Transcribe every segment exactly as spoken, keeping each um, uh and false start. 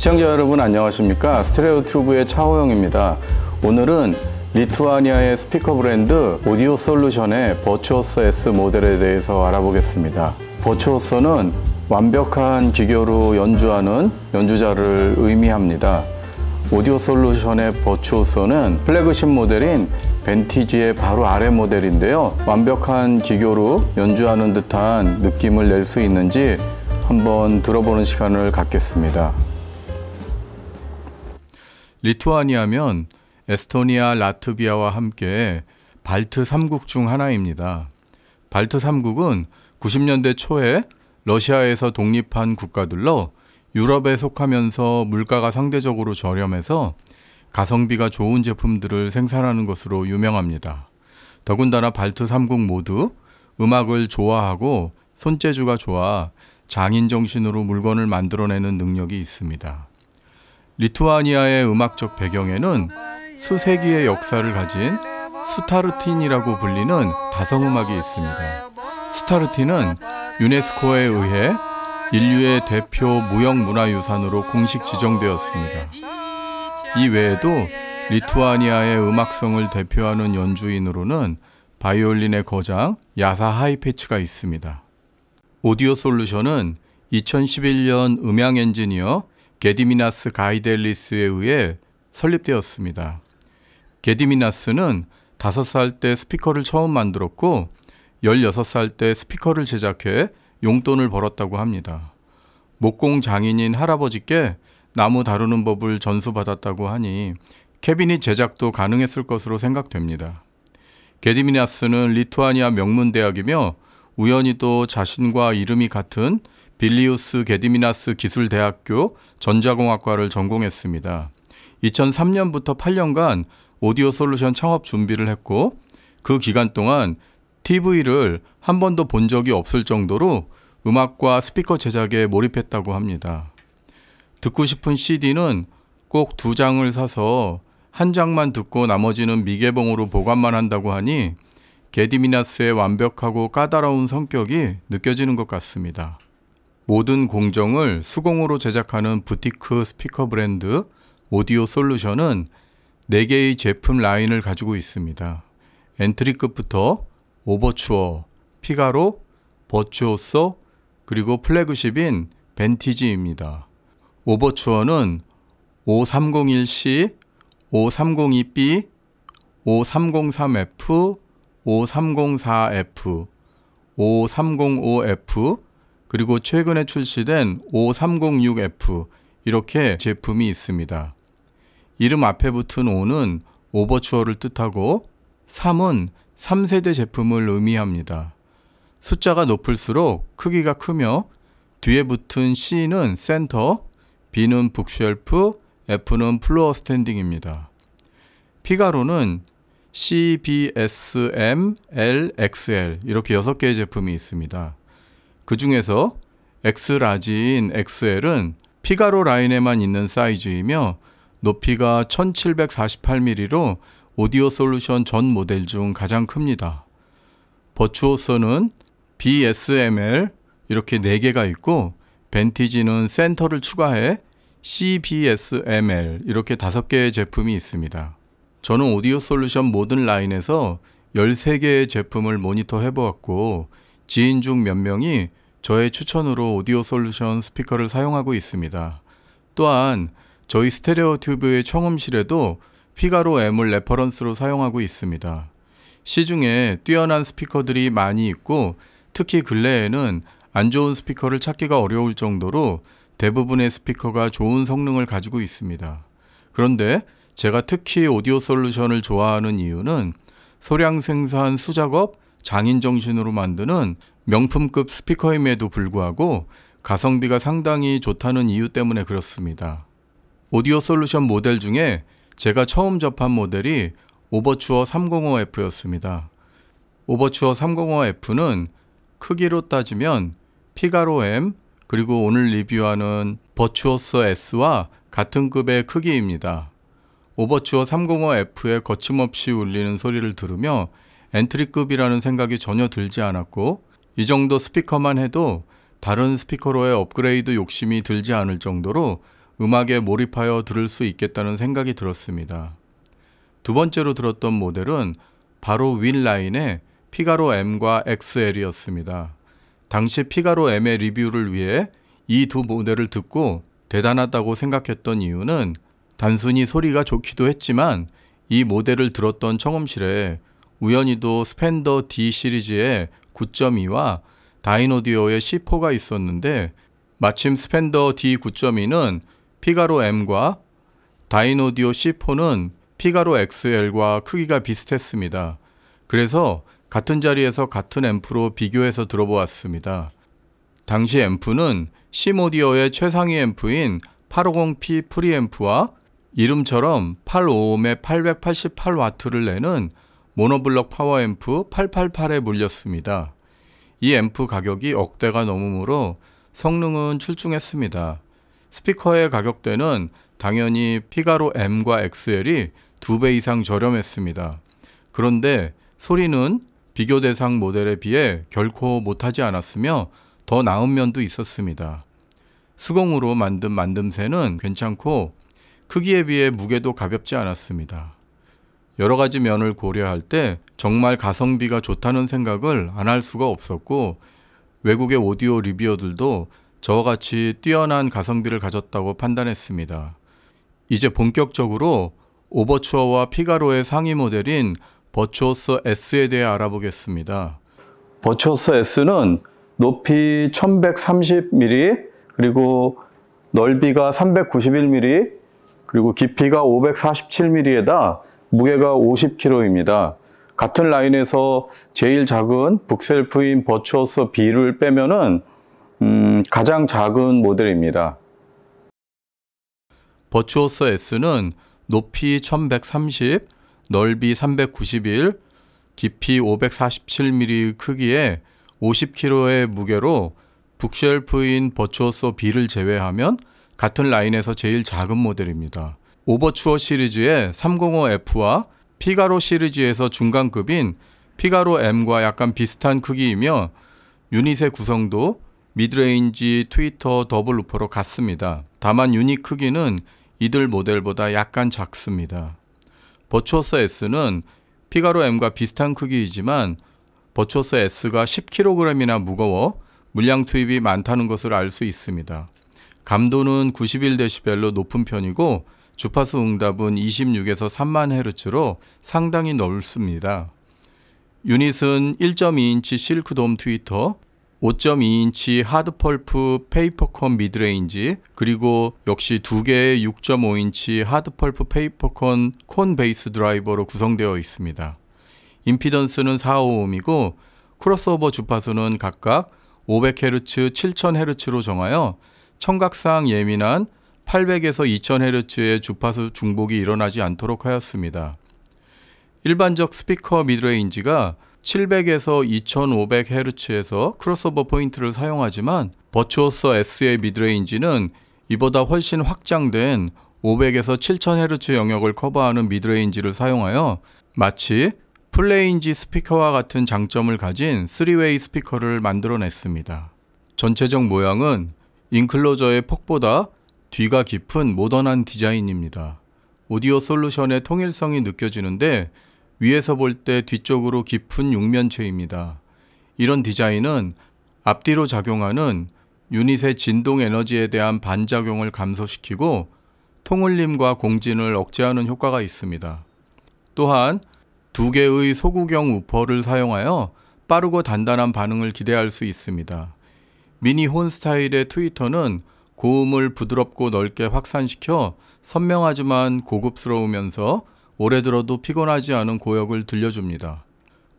시청자 여러분 안녕하십니까? 스테레오튜브의 차호영입니다. 오늘은 리투아니아의 스피커 브랜드 오디오솔루션의 버추어스 S 모델에 대해서 알아보겠습니다. 버추어스는 완벽한 기교로 연주하는 연주자를 의미합니다. 오디오솔루션의 버추어스는 플래그십 모델인 벤티지의 바로 아래 모델인데요. 완벽한 기교로 연주하는 듯한 느낌을 낼 수 있는지 한번 들어보는 시간을 갖겠습니다. 리투아니아면 에스토니아, 라트비아와 함께 발트 삼 국 중 하나입니다. 발트 삼 국은 구십 년대 초에 러시아에서 독립한 국가들로 유럽에 속하면서 물가가 상대적으로 저렴해서 가성비가 좋은 제품들을 생산하는 것으로 유명합니다. 더군다나 발트 삼 국 모두 음악을 좋아하고 손재주가 좋아 장인 정신으로 물건을 만들어내는 능력이 있습니다. 리투아니아의 음악적 배경에는 수세기의 역사를 가진 스타르틴이라고 불리는 다성음악이 있습니다. 스타르틴은 유네스코에 의해 인류의 대표 무형문화유산으로 공식 지정되었습니다. 이 외에도 리투아니아의 음악성을 대표하는 연주인으로는 바이올린의 거장 야사 하이패치가 있습니다. 오디오 솔루션은 이천십일 년 음향 엔지니어 게디미나스 가이델리스에 의해 설립되었습니다. 게디미나스는 다섯 살 때 스피커를 처음 만들었고 열여섯 살 때 스피커를 제작해 용돈을 벌었다고 합니다. 목공 장인인 할아버지께 나무 다루는 법을 전수받았다고 하니 캐비닛 제작도 가능했을 것으로 생각됩니다. 게디미나스는 리투아니아 명문대학이며 우연히도 자신과 이름이 같은 빌리우스 게디미나스 기술대학교 전자공학과를 전공했습니다. 이천삼 년부터 팔 년간 오디오 솔루션 창업 준비를 했고 그 기간 동안 티비를 한 번도 본 적이 없을 정도로 음악과 스피커 제작에 몰입했다고 합니다. 듣고 싶은 씨디는 꼭 두 장을 사서 한 장만 듣고 나머지는 미개봉으로 보관만 한다고 하니 게디미나스의 완벽하고 까다로운 성격이 느껴지는 것 같습니다. 모든 공정을 수공으로 제작하는 부티크 스피커 브랜드 오디오 솔루션은 네 개의 제품 라인을 가지고 있습니다. 엔트리급부터 오버추어, 피가로, 버추어스, 그리고 플래그십인 벤티지입니다. 오버추어는 오삼공일 씨, 오삼공이 비, 오삼공삼 에프, 오삼공사 에프, 오삼공오 에프, 그리고 최근에 출시된 오삼공육 에프 이렇게 제품이 있습니다. 이름 앞에 붙은 오는 오버추어를 뜻하고 삼은 삼 세대 제품을 의미합니다. 숫자가 높을수록 크기가 크며 뒤에 붙은 씨는 센터, 비는 북쉘프, 에프는 플로어 스탠딩입니다. 피가로는 C, B, S, M, L, 엑스 엘 이렇게 여섯 개의 제품이 있습니다. 그 중에서 X라지인 엑스 엘은 피가로 라인에만 있는 사이즈이며 높이가 천칠백사십팔 밀리미터로 오디오 솔루션 전 모델 중 가장 큽니다. 버추어스는 비 에스 엠 엘 이렇게 네 개가 있고 벤티지는 센터를 추가해 씨 비 에스 엠 엘 이렇게 다섯 개의 제품이 있습니다. 저는 오디오 솔루션 모든 라인에서 열세 개의 제품을 모니터해 보았고 지인 중 몇 명이 저의 추천으로 오디오 솔루션 스피커를 사용하고 있습니다. 또한 저희 스테레오 튜브의 청음실에도 피가로 M을 레퍼런스로 사용하고 있습니다. 시중에 뛰어난 스피커들이 많이 있고 특히 근래에는 안 좋은 스피커를 찾기가 어려울 정도로 대부분의 스피커가 좋은 성능을 가지고 있습니다. 그런데 제가 특히 오디오 솔루션을 좋아하는 이유는 소량 생산 수작업 장인 정신으로 만드는 명품급 스피커임에도 불구하고 가성비가 상당히 좋다는 이유 때문에 그렇습니다. 오디오 솔루션 모델 중에 제가 처음 접한 모델이 오버추어 삼공오 에프였습니다. 오버추어 삼공오 에프는 크기로 따지면 피가로 M 그리고 오늘 리뷰하는 버추어스 S와 같은 급의 크기입니다. 오버추어 삼공오 에프의 거침없이 울리는 소리를 들으며 엔트리급이라는 생각이 전혀 들지 않았고 이 정도 스피커만 해도 다른 스피커로의 업그레이드 욕심이 들지 않을 정도로 음악에 몰입하여 들을 수 있겠다는 생각이 들었습니다. 두 번째로 들었던 모델은 바로 윗라인의 피가로 M과 엑스엘이었습니다. 당시 피가로 M의 리뷰를 위해 이 두 모델을 듣고 대단하다고 생각했던 이유는 단순히 소리가 좋기도 했지만 이 모델을 들었던 청음실에 우연히도 스펜더 D 시리즈의 구 점 이와 다이노디오의 씨 포가 있었는데 마침 스펜더 D 구 점 이는 피가로 M과 다이노디오 씨 포는 피가로 엑스엘과 크기가 비슷했습니다. 그래서 같은 자리에서 같은 앰프로 비교해서 들어보았습니다. 당시 앰프는 심오디오의 최상위 앰프인 팔백오십 피 프리앰프와 이름처럼 팔백오십옴의 팔백팔십팔 와트를 내는 모노블럭 파워앰프 팔백팔십팔에 물렸습니다. 이 앰프 가격이 억대가 넘으므로 성능은 출중했습니다. 스피커의 가격대는 당연히 피가로 M과 엑스엘이 두 배 이상 저렴했습니다. 그런데 소리는 비교 대상 모델에 비해 결코 못하지 않았으며 더 나은 면도 있었습니다. 수공으로 만든 만듦새는 괜찮고 크기에 비해 무게도 가볍지 않았습니다. 여러 가지 면을 고려할 때 정말 가성비가 좋다는 생각을 안 할 수가 없었고 외국의 오디오 리뷰어들도 저와 같이 뛰어난 가성비를 가졌다고 판단했습니다. 이제 본격적으로 오버추어와 피가로의 상위 모델인 버추어스 S에 대해 알아보겠습니다. 버추어스 S는 높이 천백삼십 밀리미터, 그리고 넓이가 삼백구십일 밀리미터, 그리고 깊이가 오백사십칠 밀리미터에다 무게가 오십 킬로그램입니다. 같은 라인에서 제일 작은 북셀프인 버추어스 B를 빼면은 음, 가장 작은 모델입니다. 버추어스 S는 높이 천백삼십, 넓이 삼백구십일, 깊이 오백사십칠 밀리미터 크기에 오십 킬로그램의 무게로 북쉘프인 버추어스 B를 제외하면 같은 라인에서 제일 작은 모델입니다. 오버추어 시리즈의 삼백오에프와 피가로 시리즈에서 중간급인 피가로 M과 약간 비슷한 크기이며 유닛의 구성도 미드레인지 트위터 더블 루퍼로 같습니다. 다만 유닛 크기는 이들 모델보다 약간 작습니다. 버추어스 S는 피가로 M과 비슷한 크기이지만 버추어스 S가 십 킬로그램이나 무거워 물량 투입이 많다는 것을 알 수 있습니다. 감도는 구십일 데시벨로 높은 편이고 주파수 응답은 이십육에서 삼만 헤르츠로 상당히 넓습니다. 유닛은 일 점 이 인치 실크돔 트위터, 오 점 이 인치 하드펄프 페이퍼컨 미드레인지, 그리고 역시 두 개의 육 점 오 인치 하드펄프 페이퍼컨 콘 베이스 드라이버로 구성되어 있습니다. 임피던스는 사백오십옴이고 크로스오버 주파수는 각각 오백 헤르츠, 칠천 헤르츠로 정하여 청각상 예민한 팔백에서 이천 헤르츠의 주파수 중복이 일어나지 않도록 하였습니다. 일반적 스피커 미드레인지가 칠백에서 이천오백 헤르츠에서 크로스오버 포인트를 사용하지만 버추어스 S의 미드레인지는 이보다 훨씬 확장된 오백에서 칠천 헤르츠 영역을 커버하는 미드레인지를 사용하여 마치 플레인지 스피커와 같은 장점을 가진 쓰리웨이 스피커를 만들어냈습니다. 전체적 모양은 인클로저의 폭보다 뒤가 깊은 모던한 디자인입니다. 오디오 솔루션의 통일성이 느껴지는데 위에서 볼 때 뒤쪽으로 깊은 육면체입니다. 이런 디자인은 앞뒤로 작용하는 유닛의 진동 에너지에 대한 반작용을 감소시키고 통울림과 공진을 억제하는 효과가 있습니다. 또한 두 개의 소구경 우퍼를 사용하여 빠르고 단단한 반응을 기대할 수 있습니다. 미니혼 스타일의 트위터는 고음을 부드럽고 넓게 확산시켜 선명하지만 고급스러우면서 오래 들어도 피곤하지 않은 고역을 들려줍니다.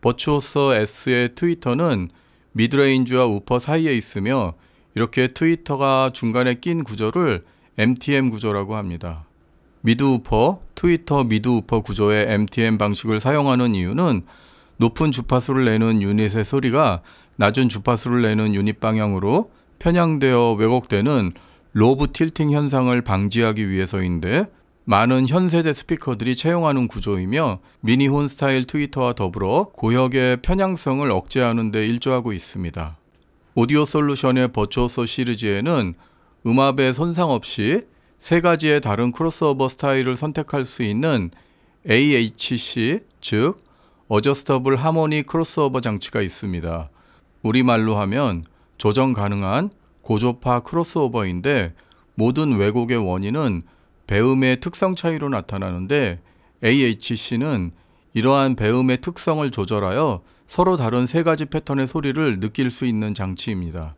버추어스 S의 트위터는 미드레인지와 우퍼 사이에 있으며 이렇게 트위터가 중간에 낀 구조를 엠티엠 구조라고 합니다. 미드 우퍼, 트위터 미드 우퍼 구조의 엠티엠 방식을 사용하는 이유는 높은 주파수를 내는 유닛의 소리가 낮은 주파수를 내는 유닛 방향으로 편향되어 왜곡되는 로브 틸팅 현상을 방지하기 위해서인데 많은 현세대 스피커들이 채용하는 구조이며 미니혼 스타일 트위터와 더불어 고역의 편향성을 억제하는 데 일조하고 있습니다. 오디오 솔루션의 버추어스 시리즈에는 음압에 손상 없이 세 가지의 다른 크로스오버 스타일을 선택할 수 있는 에이에이치씨, 즉 어저스터블 하모니 크로스오버 장치가 있습니다. 우리말로 하면 조정 가능한 고조파 크로스오버인데, 모든 왜곡의 원인은 배음의 특성 차이로 나타나는데, 에이에이치씨는 이러한 배음의 특성을 조절하여 서로 다른 세 가지 패턴의 소리를 느낄 수 있는 장치입니다.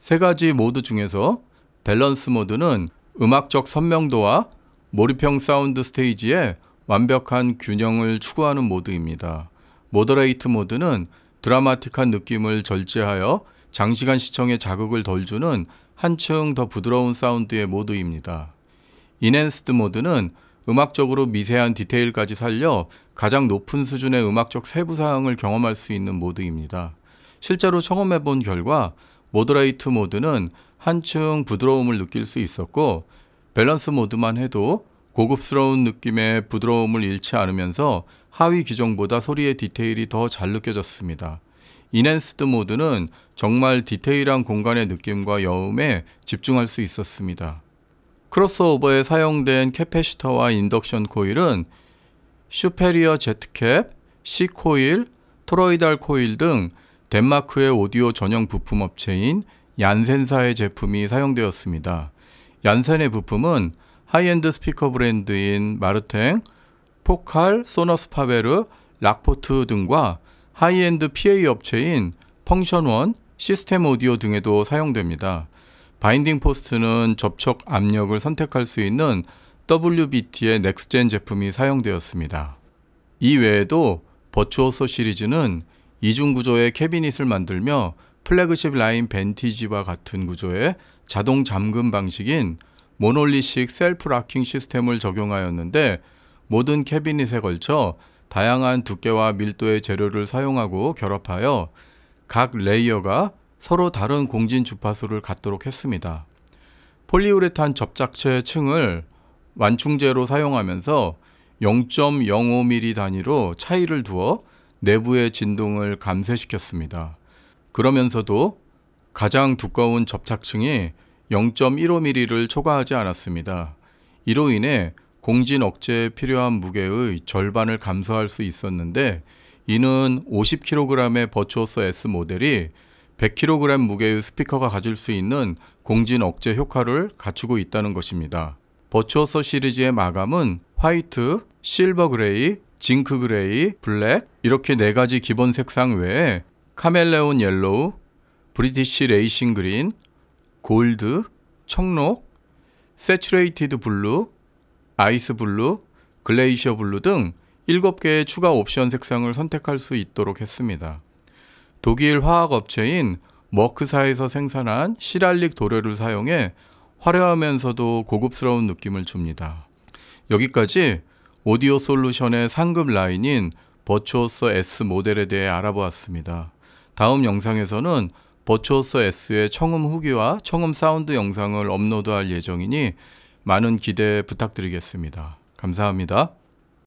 세 가지 모드 중에서 밸런스 모드는 음악적 선명도와 몰입형 사운드 스테이지에 완벽한 균형을 추구하는 모드입니다. 모더레이트 모드는 드라마틱한 느낌을 절제하여 장시간 시청에 자극을 덜 주는 한층 더 부드러운 사운드의 모드입니다. 인핸스드 모드는 음악적으로 미세한 디테일까지 살려 가장 높은 수준의 음악적 세부사항을 경험할 수 있는 모드입니다. 실제로 경험해 본 결과 모더레이트 모드는 한층 부드러움을 느낄 수 있었고, 밸런스 모드만 해도 고급스러운 느낌의 부드러움을 잃지 않으면서 하위 규정보다 소리의 디테일이 더 잘 느껴졌습니다. 인핸스드 모드는 정말 디테일한 공간의 느낌과 여음에 집중할 수 있었습니다. 크로스오버에 사용된 캐패시터와 인덕션 코일은 슈페리어 제트캡, C코일, 토로이달 코일 등 덴마크의 오디오 전용 부품 업체인 얀센사의 제품이 사용되었습니다. 얀센의 부품은 하이엔드 스피커 브랜드인 마르탱, 포칼, 소너스파베르, 락포트 등과 하이엔드 피에이 업체인 펑션원, 시스템 오디오 등에도 사용됩니다. 바인딩 포스트는 접촉 압력을 선택할 수 있는 더블유비티의 넥스젠 제품이 사용되었습니다. 이외에도 버추어스 시리즈는 이중 구조의 캐비닛을 만들며 플래그십 라인 벤티지와 같은 구조의 자동 잠금 방식인 모놀리식 셀프 락킹 시스템을 적용하였는데, 모든 캐비닛에 걸쳐 다양한 두께와 밀도의 재료를 사용하고 결합하여 각 레이어가 서로 다른 공진 주파수를 갖도록 했습니다. 폴리우레탄 접착체 층을 완충제로 사용하면서 영 점 영오 밀리미터 단위로 차이를 두어 내부의 진동을 감쇄시켰습니다. 그러면서도 가장 두꺼운 접착층이 영 점 일오 밀리미터를 초과하지 않았습니다. 이로 인해 공진 억제에 필요한 무게의 절반을 감소할 수 있었는데, 이는 오십 킬로그램의 버추어스 S 모델이 백 킬로그램 무게의 스피커가 가질 수 있는 공진 억제 효과를 갖추고 있다는 것입니다. 버추어스 시리즈의 마감은 화이트, 실버 그레이, 징크 그레이, 블랙 이렇게 네 가지 기본 색상 외에 카멜레온 옐로우, 브리티시 레이싱 그린, 골드, 청록, 세츄레이티드 블루, 아이스 블루, 글레이셔 블루 등 일곱 개의 추가 옵션 색상을 선택할 수 있도록 했습니다. 독일 화학업체인 머크사에서 생산한 시랄릭 도료를 사용해 화려하면서도 고급스러운 느낌을 줍니다. 여기까지 오디오 솔루션의 상급 라인인 버추어스 S 모델에 대해 알아보았습니다. 다음 영상에서는 버추어스 S의 청음 후기와 청음 사운드 영상을 업로드할 예정이니 많은 기대 부탁드리겠습니다. 감사합니다.